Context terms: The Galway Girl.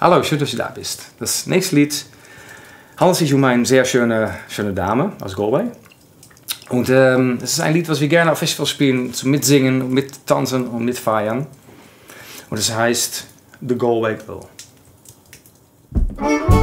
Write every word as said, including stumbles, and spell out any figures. Hallo, schön, dass du da bist. Das nächste Lied handelt sich um eine sehr schöne, schöne Dame aus Galway. Und ähm, es ist ein Lied, was wir gerne auf Festivals spielen, zum Mitsingen, und mit tanzen und mit feiern. Und es heißt The Galway Girl.